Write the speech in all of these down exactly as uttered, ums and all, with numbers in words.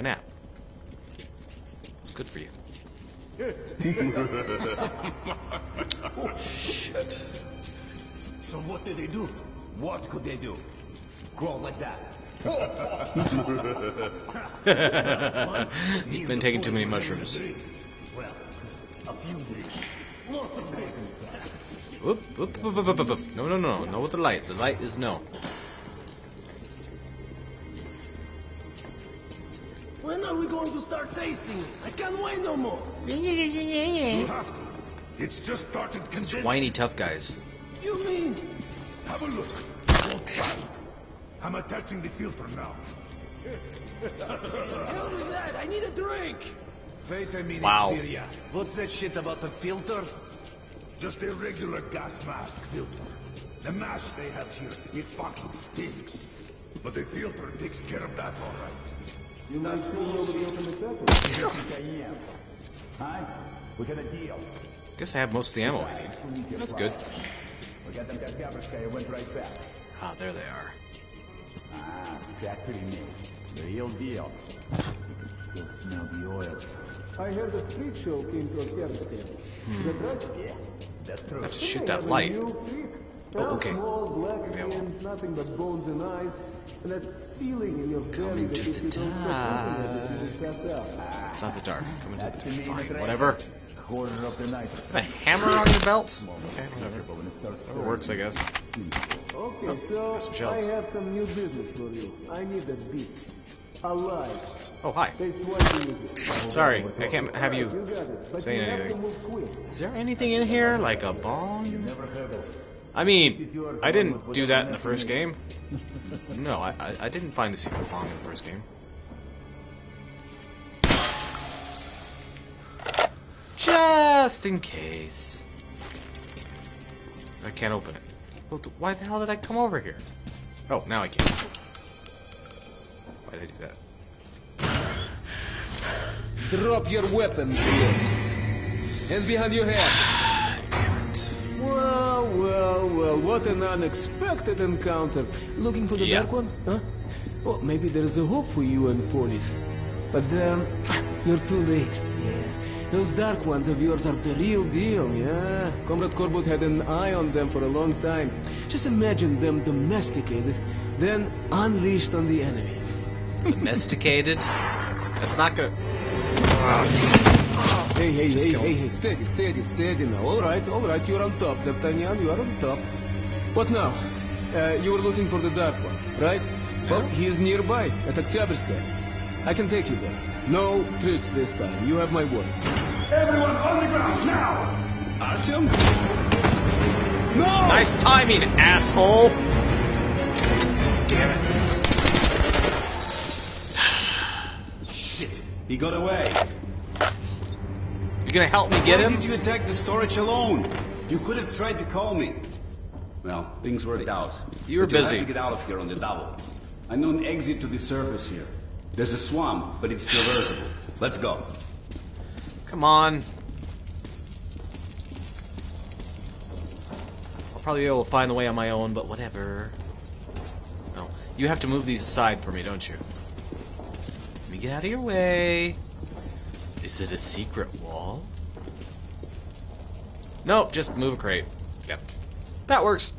a nap. It's good for you. Oh, shit. So what did they do? What could they do? Grow like that. You've been taking too many mushrooms. Well, a few days. No, no, no, no with the light. The light is no. When are we going to start tasting it? I can't wait no more. You have to. It's just started. It's whiny tough guys. You mean? Have a look. I'm attaching the filter now. Tell me that. I need a drink. Wait a minute, wow. Syria. What's that shit about the filter? Just a regular gas mask filter. The mash they have here, it fucking stinks. But the filter takes care of that, all right. You must be nobody open the filter. Hi, we got a deal. Guess I have most of the ammo I need. That's good. We got them. Oktyabrskaya went right back. Ah, there they are. Ah, exactly me. The real deal. You can still smell the oil. I heard the street show came to Oktyabrskaya. Hmm. Yeah, that's true. I have to shoot that light. Oh, okay. Maybe I won't. Coming to the dark. It's not the dark. Coming to the dark. Fine, whatever. Have a hammer on your belt? Okay, whatever. Whatever works, I guess. Okay, oh, so I have some new business for you. I need a beat. Alive. Oh, hi. Sorry, I can't have you, you saying anything. You Is there anything in here? Like a bomb? I mean, I didn't do that in the first game. No, I, I, I didn't find a secret bomb in the first game. Just in case. I can't open it. Well, why the hell did I come over here? Oh, now I can. Why did I do that? Drop your weapon, dude. Hands behind your head. Damn it. Well, well, well, what an unexpected encounter. Looking for the yeah. dark one? Huh? Well, maybe there's a hope for you and police. But then, you're too late. Yeah. Those dark ones of yours are the real deal, yeah? Comrade Korbut had an eye on them for a long time. Just imagine them domesticated, then unleashed on the enemy. Domesticated? That's not good. Hey, hey, Just hey, hey, hey, steady, steady, steady now. All right, all right, you're on top, D'Artagnan, you are on top. What now? Uh, you were looking for the dark one, right? Yeah. Well, he is nearby, at Oktyabrskaya. I can take you there. No tricks this time. You have my word. Everyone on the ground now! Artyom? No! Nice timing, asshole! Damn it. Shit. He got away. You're gonna help me get Why him? Why did you attack the storage alone? You could have tried to call me. Well, things worked out. You were but busy. You have to get out of here on the double. I know an exit to the surface here. There's a swamp, but it's traversable. Let's go. Come on. I'll probably be able to find the way on my own, but whatever. No. You have to move these aside for me, don't you? Let me get out of your way. Is it a secret wall? Nope, just move a crate. Yep. That works.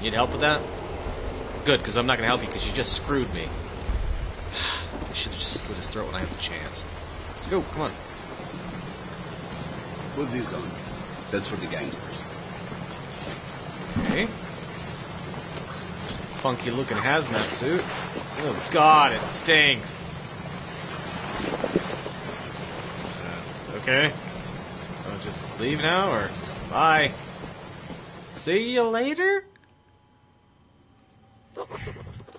Need help with that? Good, because I'm not going to help you because you just screwed me. I should have just slit his throat when I had the chance. Let's go, come on. Put this on. That's for the gangsters. Okay. Funky looking hazmat suit. Oh god, it stinks. Uh, okay. I'll just leave now or bye. See you later?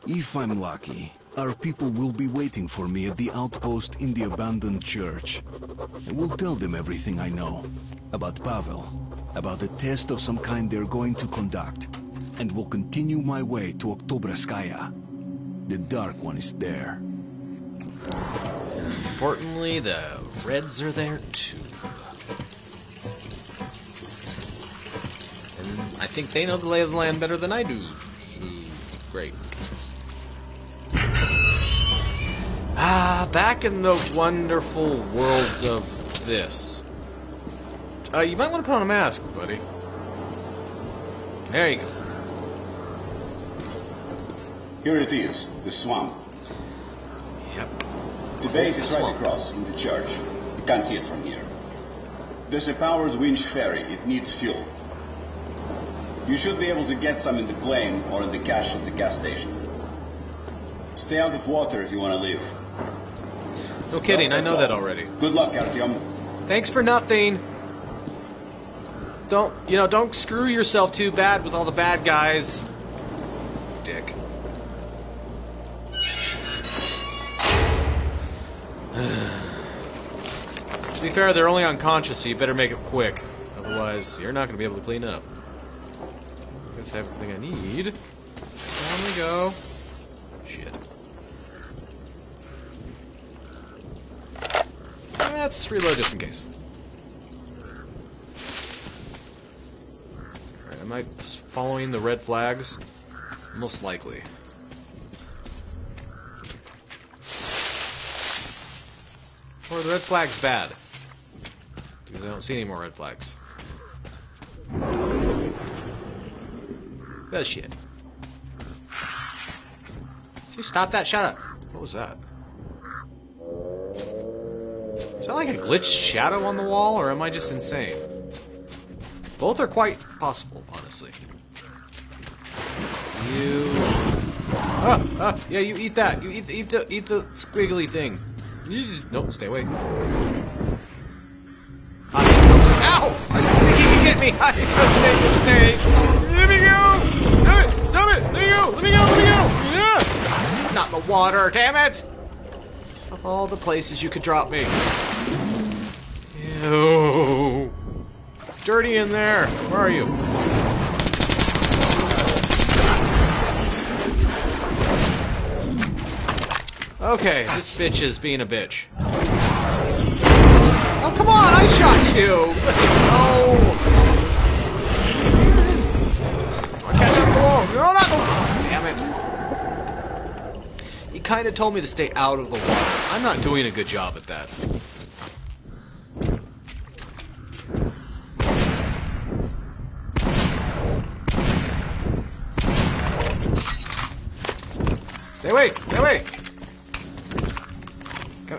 If I'm lucky, our people will be waiting for me at the outpost in the abandoned church. I will tell them everything I know about Pavel, about a test of some kind they're going to conduct, and will continue my way to Oktyabrskaya. The Dark One is there. Importantly, the Reds are there too. And I think they know the lay of the land better than I do. Mm, great. Ah, back in the wonderful world of this. Uh, you might want to put on a mask, buddy. There you go. Here it is, the swamp. Yep. The base is right across in the church. You can't see it from here. There's a powered winch ferry. It needs fuel. You should be able to get some in the plane or in the cache at the gas station. Stay out of water if you want to leave. No kidding, I know that already. Good luck, Artyom. Thanks for nothing. Don't, you know, don't screw yourself too bad with all the bad guys. Dick. To be fair, they're only unconscious, so you better make it quick. Otherwise, you're not going to be able to clean up. I guess I have everything I need. Down we go. Shit. Let's reload just in case. Alright, am I following the red flags? Most likely. Or the red flag's bad. Because I don't see any more red flags. That shit. Did you stop that? Shut up. What was that? Is that like a glitched shadow on the wall, or am I just insane? Both are quite possible, honestly. You. Ah, ah, yeah, you eat that. You eat, eat the eat the squiggly thing. Nope, stay away. I... Ow! I didn't think he could get me! I just made mistakes! Let me go! Damn it! Stop it! Let me go! Let me go! Let me go! Yeah! Not the water, damn it! Of all the places you could drop me. Ew. It's dirty in there. Where are you? Okay, this bitch is being a bitch. Oh, come on! I shot you! Oh! I'll catch up the wall! No, not the wall! Oh, damn it. You kinda told me to stay out of the water. I'm not doing a good job at that. Stay away! Stay away!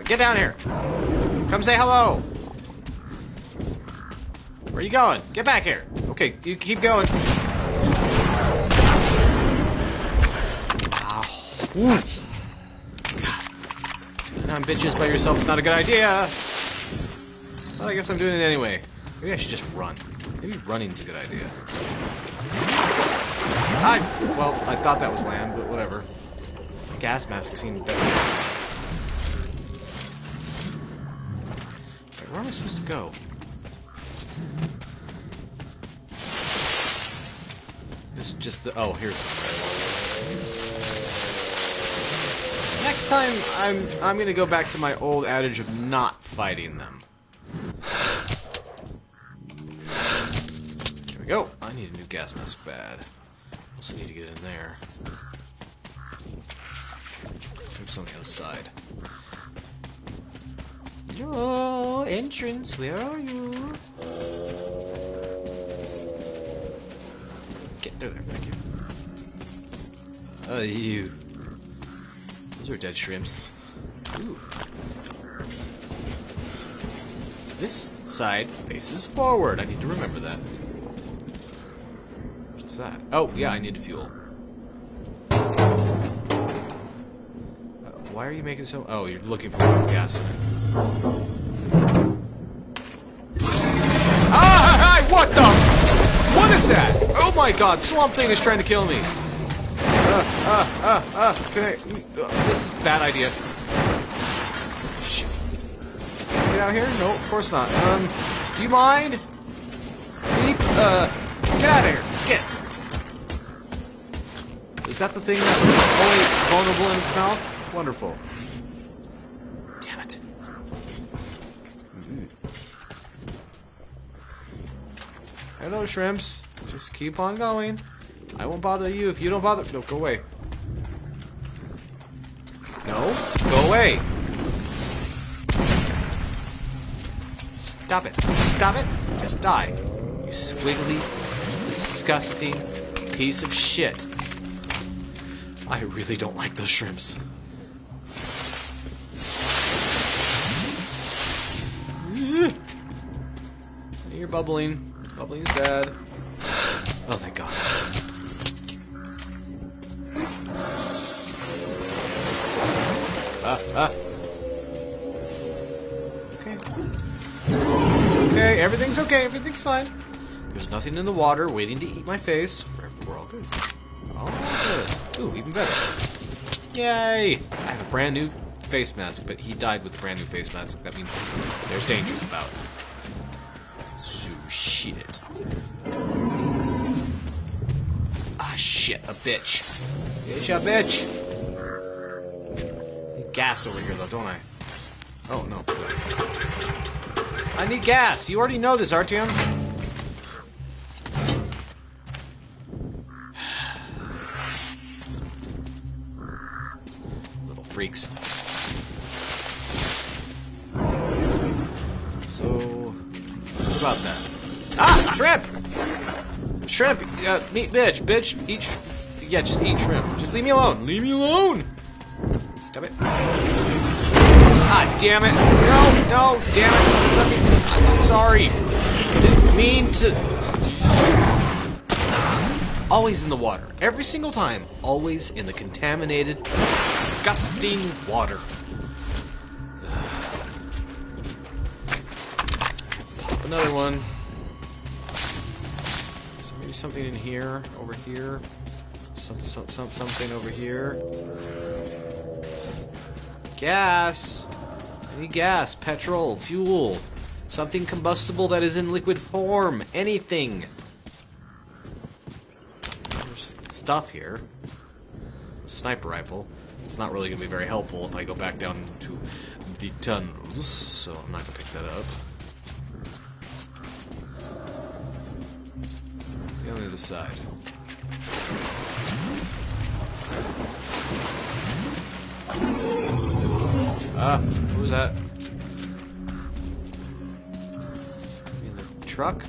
Get down here. Come say hello. Where are you going? Get back here. Okay, you keep going. Ow. Ooh. God. Nine bitches by yourself is not a good idea. Well, I guess I'm doing it anyway. Maybe I should just run. Maybe running's a good idea. I, well, I thought that was land, but whatever. Gas mask seemed better than this. Where am I supposed to go? This just the oh, here's some. Next time I'm I'm gonna go back to my old adage of not fighting them. Here we go. I need a new gas mask bad. Also need to get in there. Oops, on the other side. Oh, entrance, where are you? Get through there, thank you. Oh, you. Those are dead shrimps. Ooh. This side faces forward. I need to remember that. What's that? Oh, yeah, I need fuel. Uh, why are you making so... Oh, you're looking for gas in it. Ah! What the? What is that? Oh my God! Swamp thing is trying to kill me. Ah! Ah! Ah! Okay. This is a bad idea. Shit. Can I get out here? No, of course not. Um, do you mind? Beep. Uh, get out of here. Get. Is that the thing that was only vulnerable in its mouth? Wonderful. Hello, shrimps. Just Just keep on going. I won't bother you if you don't bother. No, go away. No, go away. Stop it. Stop it. Just die. You squiggly, disgusting piece of shit. I really don't like those shrimps. You're bubbling. Bubbling is bad. Oh, thank God. Ah, ah. Okay. It's okay. Everything's okay. Everything's fine. There's nothing in the water waiting to eat my face. We're all good. All good. Ooh, even better. Yay! I have a brand new face mask, but he died with a brand new face mask. That means there's dangers about it. So shit. Ah shit, a bitch. Bitch, a bitch. I need gas over here though, don't I? Oh no. I need gas. You already know this, Artyom. Little freaks. So about that. Ah! Shrimp! Shrimp! Uh, meat bitch! Bitch! Eat sh Yeah, just eat shrimp. Just leave me alone! Leave me alone! Damn it. Ah, damn it! No! No! Damn it! Just let me... I'm sorry! Didn't mean to... Always in the water. Every single time. Always in the contaminated, disgusting water. Another one. So maybe something in here, over here. Some, some, some, something over here. Gas. Any gas, petrol, fuel. Something combustible that is in liquid form. Anything. There's stuff here. Sniper rifle. It's not really going to be very helpful if I go back down to the tunnels, so I'm not going to pick that up. On the other side. Ah, what was that? In the truck?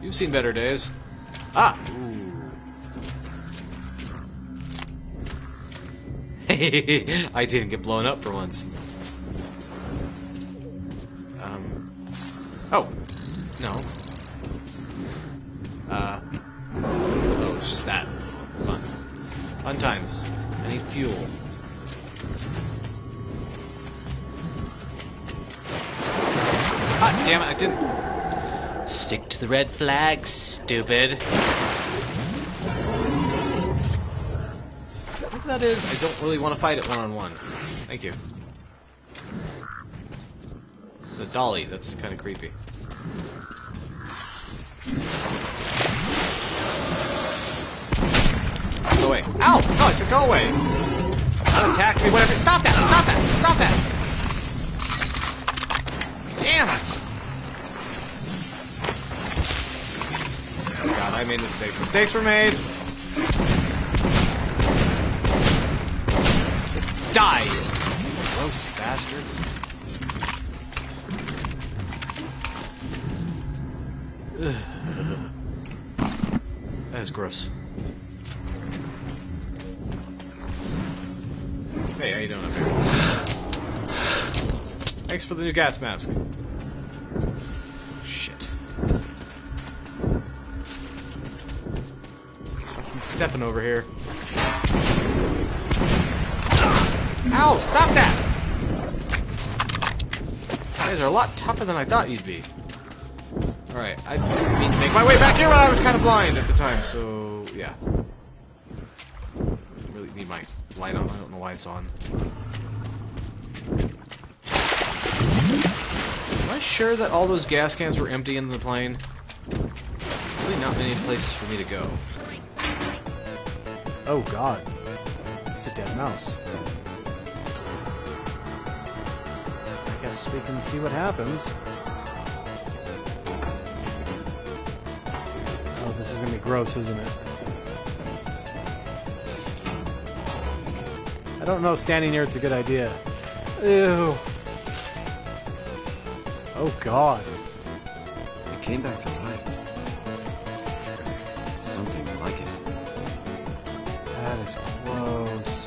You've seen better days. Ah! Ooh. Hey, I didn't get blown up for once. Um. Oh! No. Uh, oh, it's just that. Fun. Fun times. I need fuel. Ah, damn it, I didn't. Stick to the red flag, stupid. Whatever that is, I don't really want to fight it one-on-one. Thank you. The dolly, that's kind of creepy. Go away. Ow! No, I said go away! Don't attack me, whatever. Stop that! Stop that! Stop that! Damn it! Oh god, I made mistakes. Mistakes were made! Just die! Gross bastards. Ugh. That is gross. Hey, how you doing up here? Thanks for the new gas mask. Shit. Something's stepping over here. Ow! Stop that! You guys are a lot tougher than I thought you'd be. Alright, I didn't mean to make my way back here when I was kind of blind at the time, so... yeah. I really need my... light on. I don't know why it's on. Am I sure that all those gas cans were empty in the plane? There's really not many places for me to go. Oh god. It's a dead mouse. I guess we can see what happens. This is going to be gross, isn't it? I don't know if standing here it's a good idea. Ew. Oh, God. It came back to life. Something like it. That is gross.